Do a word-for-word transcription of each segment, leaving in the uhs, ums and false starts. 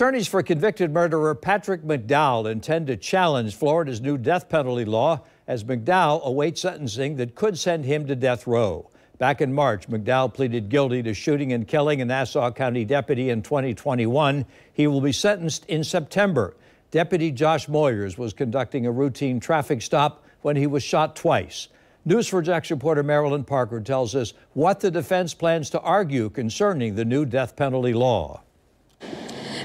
Attorneys for convicted murderer Patrick McDowell intend to challenge Florida's new death penalty law as McDowell awaits sentencing that could send him to death row. Back in March, McDowell pleaded guilty to shooting and killing a Nassau County deputy in twenty twenty-one. He will be sentenced in September. Deputy Josh Moyers was conducting a routine traffic stop when he was shot twice. News four Jax reporter Marilyn Parker tells us what the defense plans to argue concerning the new death penalty law.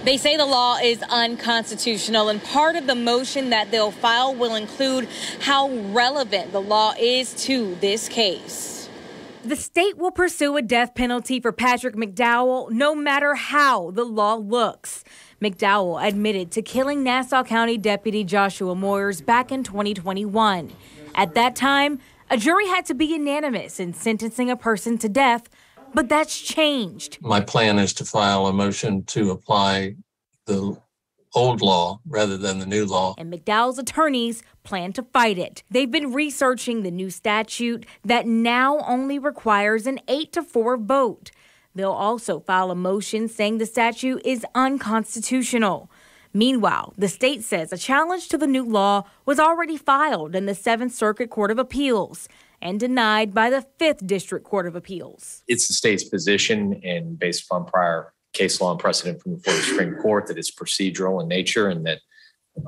They say the law is unconstitutional, and part of the motion that they'll file will include how relevant the law is to this case. The state will pursue a death penalty for Patrick McDowell no matter how the law looks. McDowell admitted to killing Nassau County Deputy Joshua Moyers back in twenty twenty-one. At that time, a jury had to be unanimous in sentencing a person to death, but that's changed. My plan is to file a motion to apply the old law rather than the new law. And McDowell's attorneys plan to fight it. They've been researching the new statute that now only requires an eight to four vote. They'll also file a motion saying the statute is unconstitutional. Meanwhile, the state says a challenge to the new law was already filed in the Seventh Circuit Court of Appeals and denied by the Fifth District Court of Appeals. It's the state's position, and based upon prior case law and precedent from the Florida Supreme Court, that it's procedural in nature and that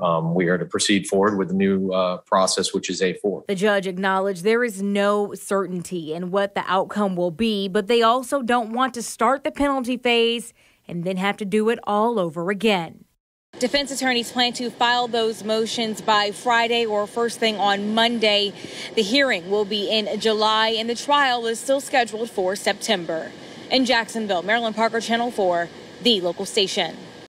um, we are to proceed forward with the new uh, process, which is A four. The judge acknowledged there is no certainty in what the outcome will be, but they also don't want to start the penalty phase and then have to do it all over again. Defense attorneys plan to file those motions by Friday or first thing on Monday. The hearing will be in July, and the trial is still scheduled for September. In Jacksonville, Marilyn Parker, Channel four, the local station.